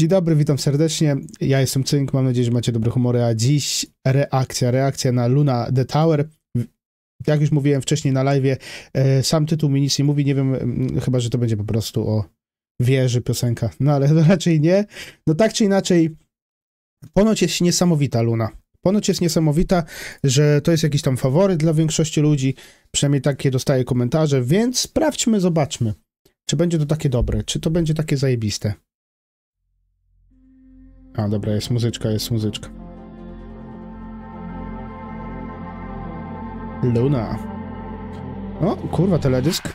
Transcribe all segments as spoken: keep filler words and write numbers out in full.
Dzień dobry, witam serdecznie, ja jestem Cynk, mam nadzieję, że macie dobre humory, a dziś reakcja, reakcja na Luna The Tower. Jak już mówiłem wcześniej na live'ie, sam tytuł mi nic nie mówi, nie wiem, chyba że to będzie po prostu o wieży piosenka, no ale raczej nie. No tak czy inaczej, ponoć jest niesamowita Luna. Ponoć jest niesamowita, że to jest jakiś tam faworyt dla większości ludzi, przynajmniej takie dostaję komentarze, więc sprawdźmy, zobaczmy, czy będzie to takie dobre, czy to będzie takie zajebiste. A, dobra, jest muzyczka, jest muzyczka. Luna. O, kurwa, teledysk.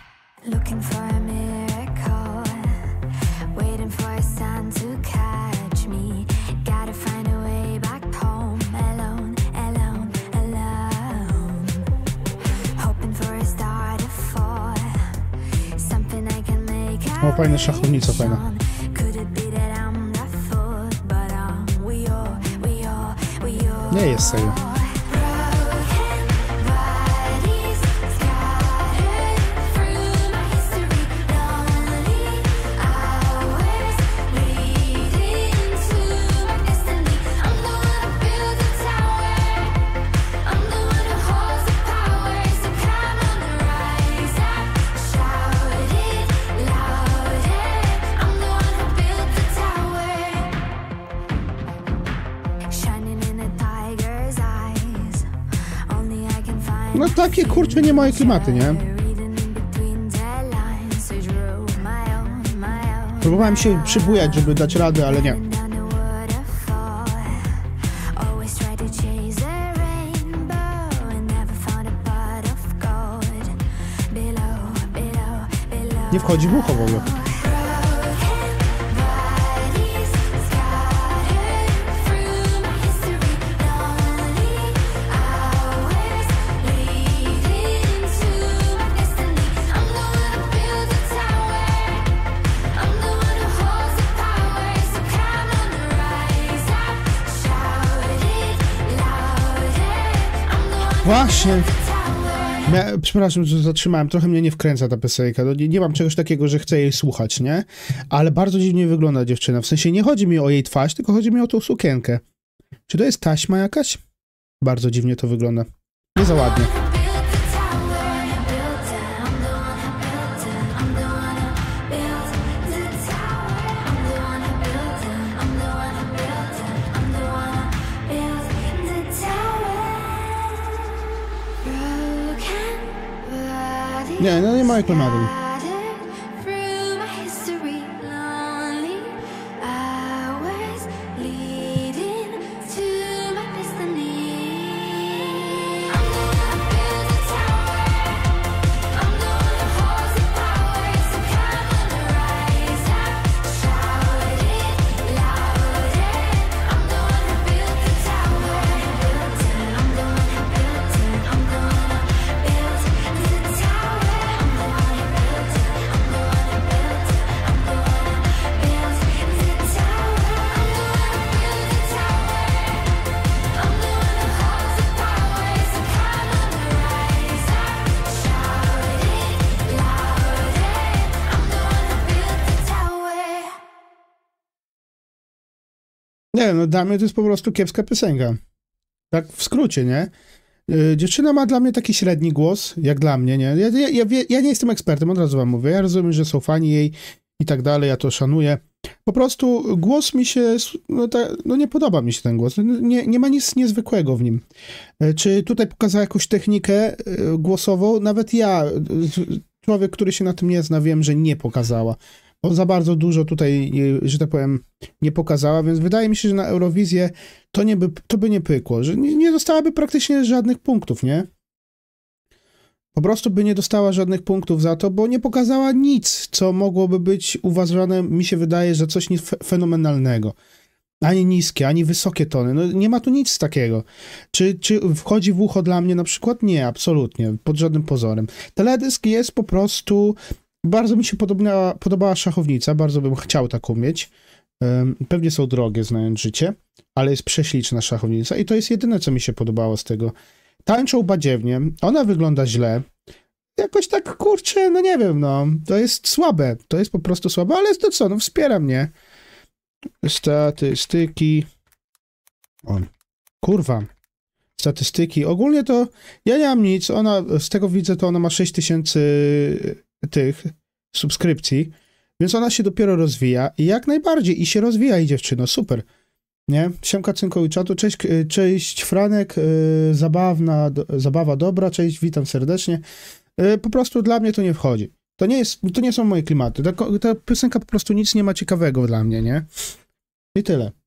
O, fajna szachownica, fajna. Nie jest serio. No takie, kurczę, nie moje klimaty, nie? Próbowałem się przybujać, żeby dać radę, ale nie. Nie wchodzi w ucho w ogóle. Właśnie, ja, przepraszam, że zatrzymałem, trochę mnie nie wkręca ta piosenka, nie, nie mam czegoś takiego, że chcę jej słuchać, nie? Ale bardzo dziwnie wygląda dziewczyna, w sensie nie chodzi mi o jej twarz, tylko chodzi mi o tą sukienkę. Czy to jest taśma jakaś? Bardzo dziwnie to wygląda, nie za ładnie. Nie, no nie ma reklamatu. Nie, no dla mnie to jest po prostu kiepska piosenka. Tak w skrócie, nie? Yy, dziewczyna ma dla mnie taki średni głos, jak dla mnie, nie? Ja, ja, ja, ja nie jestem ekspertem, od razu wam mówię. Ja rozumiem, że są fani jej i tak dalej, ja to szanuję. Po prostu głos mi się, no, ta, no nie podoba mi się ten głos. Nie, nie ma nic niezwykłego w nim. Yy, czy tutaj pokazała jakąś technikę yy, głosową? Nawet ja, yy, człowiek, który się na tym nie zna, wiem, że nie pokazała. Bo za bardzo dużo tutaj, że tak powiem, nie pokazała, więc wydaje mi się, że na Eurowizję to, nie by, to by nie pykło, że nie, nie dostałaby praktycznie żadnych punktów, nie? Po prostu by nie dostała żadnych punktów za to, bo nie pokazała nic, co mogłoby być uważane, mi się wydaje, że coś fenomenalnego. Ani niskie, ani wysokie tony, no nie ma tu nic takiego. Czy, czy wchodzi w ucho dla mnie na przykład? Nie, absolutnie, pod żadnym pozorem. Teledysk jest po prostu... Bardzo mi się podobała, podobała szachownica, bardzo bym chciał taką mieć. Pewnie są drogie, znając życie, ale jest prześliczna szachownica i to jest jedyne, co mi się podobało z tego. Tańczą badziewnie, ona wygląda źle. Jakoś tak, kurczę, no nie wiem, no. To jest słabe, to jest po prostu słabe, ale to co, no wspiera mnie. Statystyki. O, kurwa. Statystyki. Ogólnie to ja nie mam nic. Ona, z tego widzę, to ona ma sześć tysięcy tych subskrypcji. Więc ona się dopiero rozwija. I jak najbardziej. I się rozwija i dziewczyno. Super. Nie? Siemka Cynkowi czatu. Cześć, cześć Franek. Yy, zabawna, do, zabawa dobra. Cześć, witam serdecznie. Yy, po prostu dla mnie to nie wchodzi. To nie jest, to nie są moje klimaty. Ta, ta piosenka po prostu nic nie ma ciekawego dla mnie, nie? I tyle.